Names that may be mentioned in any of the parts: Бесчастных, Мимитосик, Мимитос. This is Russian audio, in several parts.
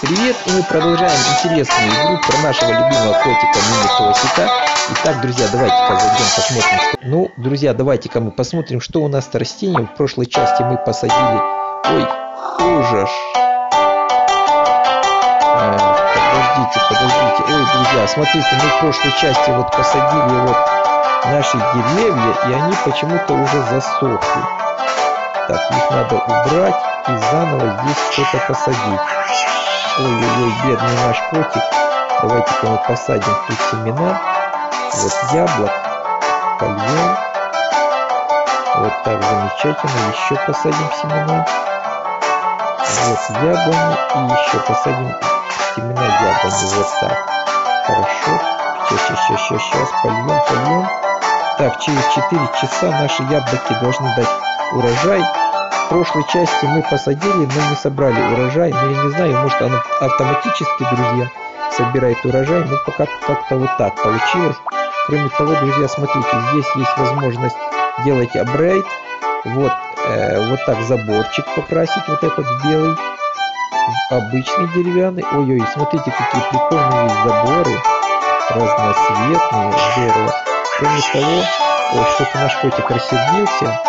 привет! И мы продолжаем интересную игру про нашего любимого котика Мимитосика. Итак, друзья, давайте-ка зайдем, посмотрим. Ну, друзья, давайте-ка мы посмотрим, что у нас-то растение. В прошлой части мы посадили... Ой, ужас! Подождите. Ой, друзья, смотрите, мы в прошлой части вот посадили вот наши деревья, и они почему-то уже засохли. Так, их надо убрать и заново здесь что-то посадить. Ой-ой-ой, бедный наш котик. Давайте-ка мы посадим тут семена. Вот яблок. Кальян. Вот так замечательно. Еще посадим семена. Вот яблони. И еще посадим семена яблони. Вот так. Хорошо. Сейчас. Польем. Так, через 4 часа наши яблоки должны дать урожай. В прошлой части мы посадили, но не собрали урожай. Но я не знаю, может оно автоматически, друзья, собирает урожай. Но пока как-то вот так получилось. Кроме того, друзья, смотрите, здесь есть возможность делать апгрейд. Вот, вот так заборчик покрасить. Вот этот белый. Обычный деревянный. Ой-ой, смотрите, какие прикольные заборы. Разноцветные. Здорово. Кроме того, что-то наш котик рассердился.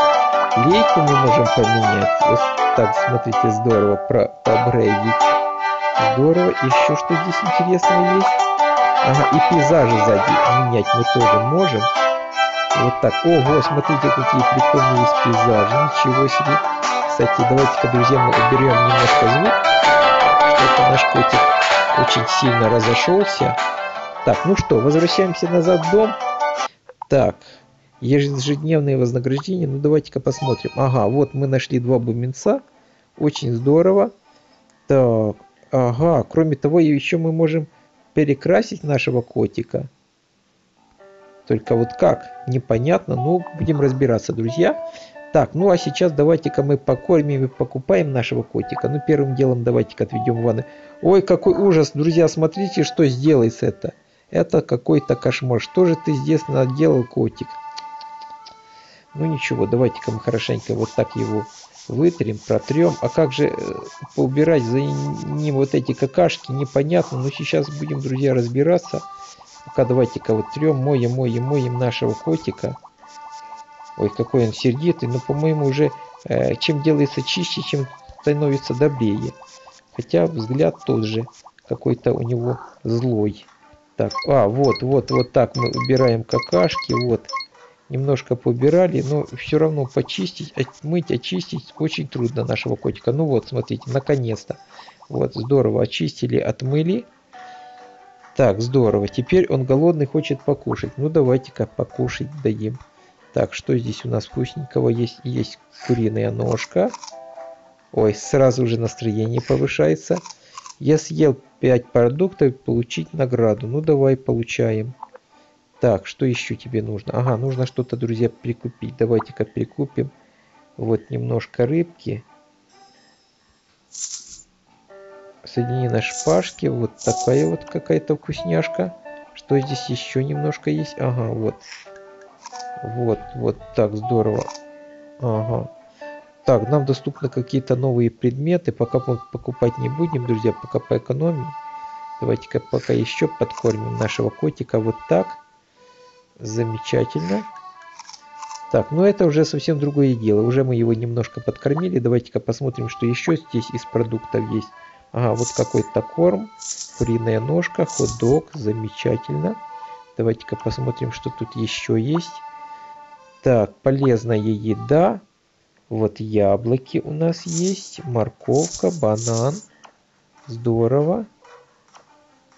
Лейку мы можем поменять. Вот так, смотрите, здорово. Поапгрейдить. Здорово. Еще что здесь интересного есть? Ага, и пейзажи сзади менять мы тоже можем. Вот так. Ого, смотрите, какие прикольные есть пейзажи. Ничего себе. Кстати, давайте-ка, друзья, мы уберем немножко звук. Что-то наш котик очень сильно разошелся. Так, ну что, возвращаемся назад в дом. Так. Ежедневные вознаграждения. Ну, давайте-ка посмотрим. Ага, вот мы нашли 2 бубенца. Очень здорово. Так, ага. Кроме того, еще мы можем перекрасить нашего котика. Только вот как? Непонятно. Ну, будем разбираться, друзья. Так, ну а сейчас давайте-ка мы покормим и покупаем нашего котика. Ну, первым делом давайте-ка отведем в ванну. Ой, какой ужас, друзья. Смотрите, что сделается это. Это какой-то кошмар. Что же ты здесь наделал, котик? Ну ничего, давайте-ка мы хорошенько вот так его вытрем, протрем. А как же поубирать за ним вот эти какашки, непонятно. Но сейчас будем, друзья, разбираться. Пока давайте-ка вот трем, моем нашего котика. Ой, какой он сердитый. Но, по-моему, уже чем делается чище, чем становится добрее. Хотя взгляд тот же, какой-то у него злой. Так, вот так мы убираем какашки, вот. Немножко поубирали, но все равно почистить, отмыть, очистить очень трудно нашего котика. Ну вот, смотрите, наконец-то. Вот, здорово, очистили, отмыли. Так, здорово. Теперь он голодный, хочет покушать. Ну, давайте-ка покушать дадим. Так, что здесь у нас вкусненького есть? Есть куриная ножка. Ой, сразу же настроение повышается. Я съел 5 продуктов, получить награду. Ну, давай, получаем. Так, что еще тебе нужно? Ага, нужно что-то, друзья, прикупить. Давайте-ка прикупим. Вот немножко рыбки. Соедини на шпажке. Вот такая вот какая-то вкусняшка. Что здесь еще немножко есть? Ага, вот. Вот так, здорово. Ага. Так, нам доступны какие-то новые предметы. Пока мы покупать не будем, друзья, пока поэкономим. Давайте-ка пока еще подкормим нашего котика вот так. Замечательно. Так, ну это уже совсем другое дело. Уже мы его немножко подкормили. Давайте-ка посмотрим, что еще здесь из продуктов есть. Ага, вот какой-то корм. Куриная ножка, хот-дог. Замечательно. Давайте-ка посмотрим, что тут еще есть. Так, полезная еда. Вот яблоки у нас есть. Морковка, банан. Здорово.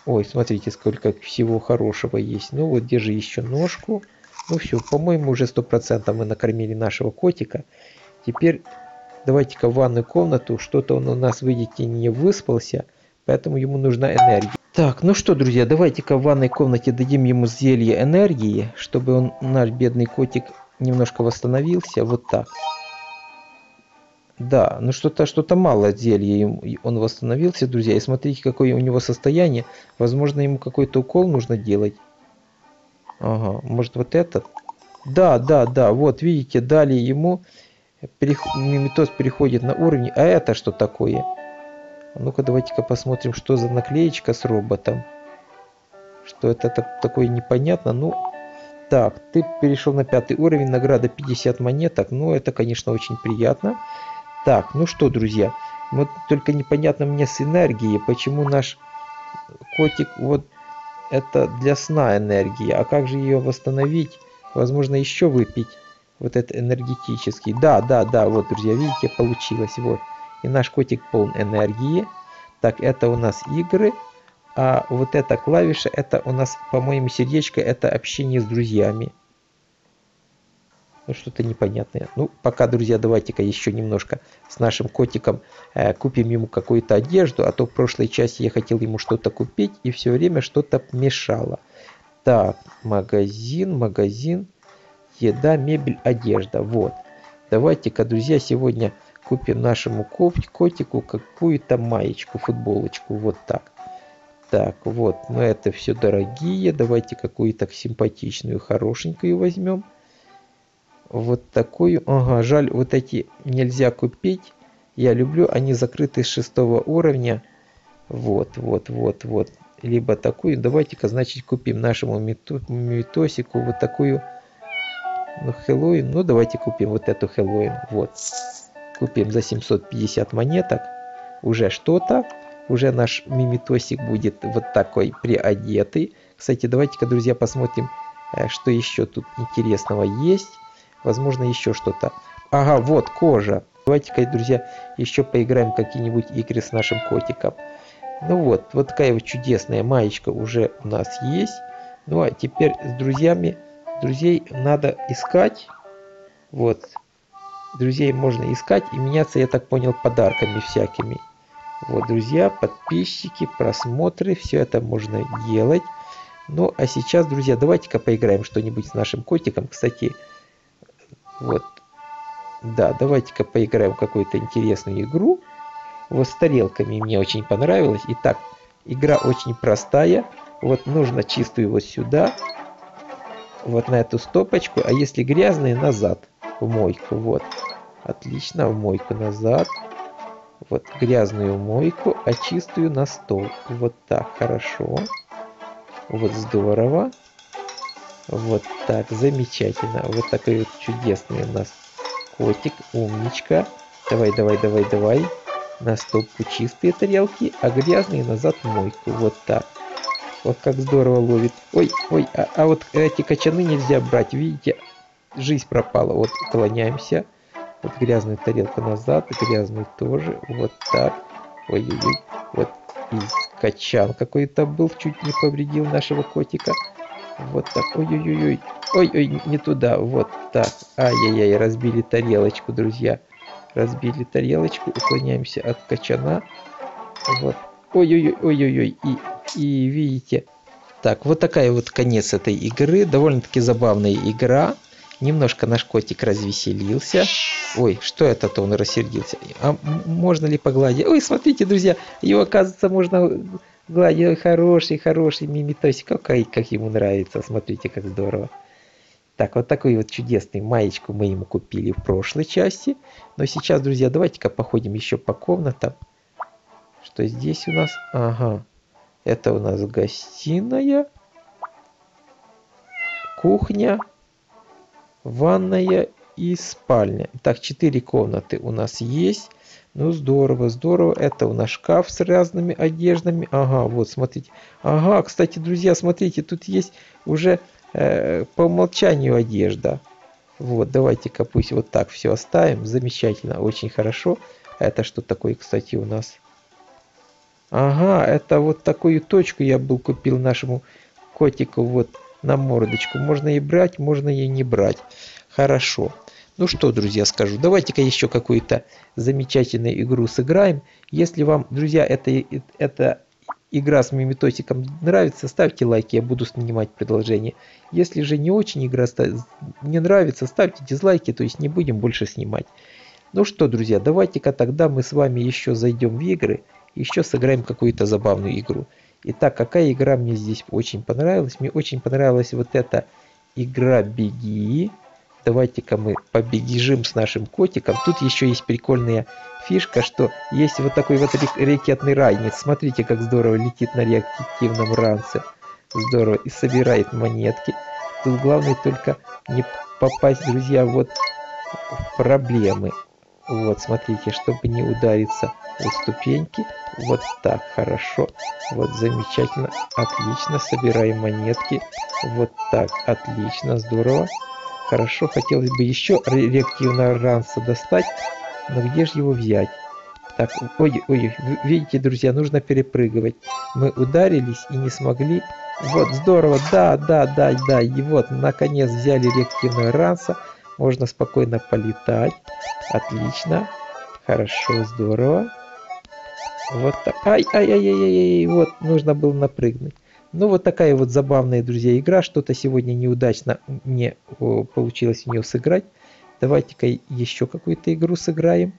Ой, смотрите, сколько всего хорошего есть. Ну вот, держи еще ножку. Ну все, по-моему, уже 100% мы накормили нашего котика. Теперь давайте-ка в ванную комнату. Что-то он у нас, видите, не выспался. Поэтому ему нужна энергия. Так, ну что, друзья, давайте-ка в ванной комнате дадим ему зелье энергии. Чтобы он, наш бедный котик, немножко восстановился. Вот так. Да, ну что-то мало зелья, он восстановился, друзья. И смотрите, какое у него состояние. Возможно, ему какой-то укол нужно делать. Ага, может вот этот? Да, вот видите, дали ему. Мимитоз переходит на уровень. А это что такое? Ну-ка, давайте-ка посмотрим, что за наклеечка с роботом. Что это такое, непонятно. Ну, так, ты перешел на 5 уровень, награда 50 монеток. Ну, это, конечно, очень приятно. Так, ну что, друзья, вот только непонятно мне с энергией, почему наш котик, вот это для сна энергия, а как же ее восстановить? Возможно, еще выпить вот этот энергетический. Да, вот, друзья, видите, получилось, вот. И наш котик полон энергии. Так, это у нас игры. А вот эта клавиша, это у нас, по-моему, сердечко, это общение с друзьями. Ну, что-то непонятное. Ну, пока, друзья, давайте-ка еще немножко с нашим котиком купим ему какую-то одежду. А то в прошлой части я хотел ему что-то купить, и все время что-то мешало. Так, магазин, еда, мебель, одежда. Вот. Давайте-ка, друзья, сегодня купим нашему котику какую-то маечку, футболочку. Вот так. Так, вот. Но это все дорогие. Давайте какую-то симпатичную, хорошенькую возьмем. Вот такую. Ага, жаль, вот эти нельзя купить. Я люблю. Они закрыты с 6 уровня. Вот. Либо такую. Давайте-ка, значит, купим нашему мимитосику вот такую. Ну, Хэллоуин. Ну, давайте купим вот эту Хэллоуин. Вот. Купим за 750 монеток. Уже что-то. Уже наш мимитосик будет вот такой приодетый. Кстати, давайте-ка, друзья, посмотрим, что еще тут интересного есть. Возможно, еще что-то. Ага, вот кожа. Давайте-ка, друзья, еще поиграем в какие-нибудь игры с нашим котиком. Ну вот такая вот чудесная маечка уже у нас есть. Ну а теперь с друзьями. Друзей надо искать. Вот. Друзей можно искать и меняться, я так понял, подарками всякими. Вот, друзья, подписчики, просмотры, все это можно делать. Ну а сейчас, друзья, давайте-ка поиграем что-нибудь с нашим котиком. Кстати, вот. Да, давайте-ка поиграем в какую-то интересную игру. Вот с тарелками мне очень понравилось. Итак, игра очень простая. Вот нужно чистую вот сюда. Вот на эту стопочку. А если грязные, назад. В мойку. Вот. Отлично. В мойку назад. Вот грязную мойку, а чистую на стол. Вот так. Хорошо. Вот здорово. Вот так. Замечательно. Вот такой вот чудесный у нас котик. Умничка. Давай. На стопку чистые тарелки, а грязные назад в мойку. Вот так. Вот как здорово ловит. Ой. А вот эти качаны нельзя брать. Видите? Жизнь пропала. Вот уклоняемся. Вот грязную тарелку назад. Грязную тоже. Вот так. Ой. Вот и качан какой-то был. Чуть не повредил нашего котика. Вот так. Ой. Ой, не туда. Вот так. Ай-яй-яй. Разбили тарелочку, друзья. Разбили тарелочку. Уклоняемся от качана. Вот. Ой. И видите. Так, вот такая вот конец этой игры. Довольно-таки забавная игра. Немножко наш котик развеселился. Ой, что это-то он рассердился? А можно ли погладить? Ой, смотрите, друзья, его, оказывается, можно гладить. Хороший мимитосик. Как ему нравится. Смотрите, как здорово. Так, вот такую вот чудесную маечку мы ему купили в прошлой части. Но сейчас, друзья, давайте-ка походим еще по комнатам. Что здесь у нас? Ага. Это у нас гостиная, кухня, ванная и спальня. Так, 4 комнаты у нас есть. Ну, здорово. Это у нас шкаф с разными одеждами. Ага, вот, смотрите. Ага, кстати, друзья, смотрите, тут есть уже по умолчанию одежда. Вот, давайте-ка пусть вот так все оставим. Замечательно, очень хорошо. Это что такое, кстати, у нас? Ага, это вот такую точку я был купил нашему котику вот на мордочку. Можно и брать, можно и не брать. Хорошо. Ну что, друзья, скажу. Давайте-ка еще какую-то замечательную игру сыграем. Если вам, друзья, эта игра с мимитосиком нравится, ставьте лайки, я буду снимать предложение. Если же не очень игра не нравится, ставьте дизлайки, то есть не будем больше снимать. Ну что, друзья, давайте-ка тогда мы с вами еще зайдем в игры. Еще сыграем какую-то забавную игру. Итак, какая игра мне здесь очень понравилась? Мне очень понравилась вот эта игра «Беги». Давайте-ка мы побегижим с нашим котиком. Тут еще есть прикольная фишка, что есть вот такой вот ракетный ранец. Смотрите, как здорово летит на реактивном ранце. Здорово. И собирает монетки. Тут главное только не попасть, друзья, вот в проблемы. Вот, смотрите, чтобы не удариться о ступеньки. Вот так, хорошо. Вот, замечательно. Отлично. Собираем монетки. Вот так. Отлично. Здорово. Хорошо, хотелось бы еще реактивного ранца достать, но где же его взять? Так, ой, видите, друзья, нужно перепрыгивать. Мы ударились и не смогли. Вот, здорово, да, и вот, наконец, взяли реактивного ранца. Можно спокойно полетать. Отлично. Хорошо, здорово. Вот так. Ай, вот, нужно было напрыгнуть. Ну, вот такая вот забавная, друзья, игра. Что-то сегодня неудачно мне получилось в нее сыграть. Давайте-ка еще какую-то игру сыграем.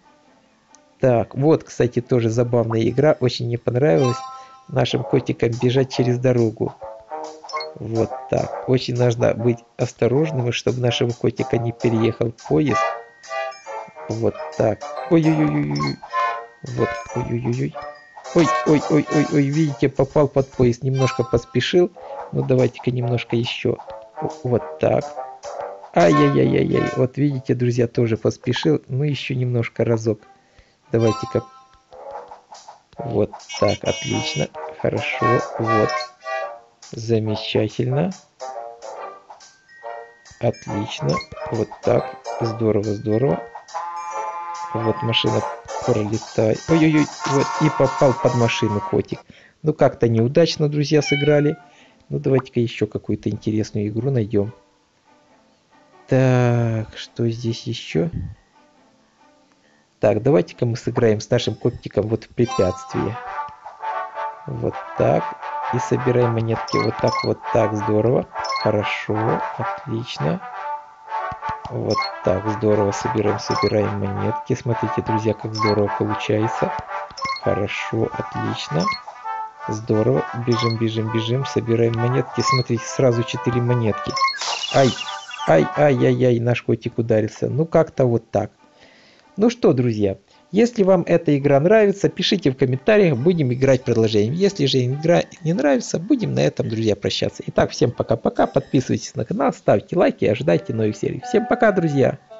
Так, вот, кстати, тоже забавная игра. Очень мне понравилась нашим котикам бежать через дорогу. Вот так. Очень нужно быть осторожным, чтобы нашего котика не переехал поезд. Вот так. Ой-ой-ой-ой. Вот, ой-ой-ой-ой. Ой, видите, попал под поезд, немножко поспешил. Ну, давайте-ка немножко еще. Вот так. Ай-яй-яй-яй-яй. Вот видите, друзья, тоже поспешил. Ну, еще немножко разок. Давайте-ка. Вот так, отлично. Хорошо, вот. Замечательно. Отлично. Вот так. Здорово, здорово. Вот машина пролетает. Ой-ой-ой, вот и попал под машину котик. Ну, как-то неудачно, друзья, сыграли. Ну, давайте-ка еще какую-то интересную игру найдем. Так, что здесь еще? Так, давайте-ка мы сыграем с нашим котиком вот в препятствие. Вот так. И собираем монетки вот так, здорово. Хорошо, отлично. Вот так, здорово, собираем монетки. Смотрите, друзья, как здорово получается. Хорошо, отлично. Здорово, бежим, собираем монетки. Смотрите, сразу 4 монетки. Ай, наш котик ударился. Ну, как-то вот так. Ну что, друзья, если вам эта игра нравится, пишите в комментариях, будем играть продолжением. Если же игра не нравится, будем на этом, друзья, прощаться. Итак, всем пока-пока, подписывайтесь на канал, ставьте лайки и ожидайте новых серий. Всем пока, друзья!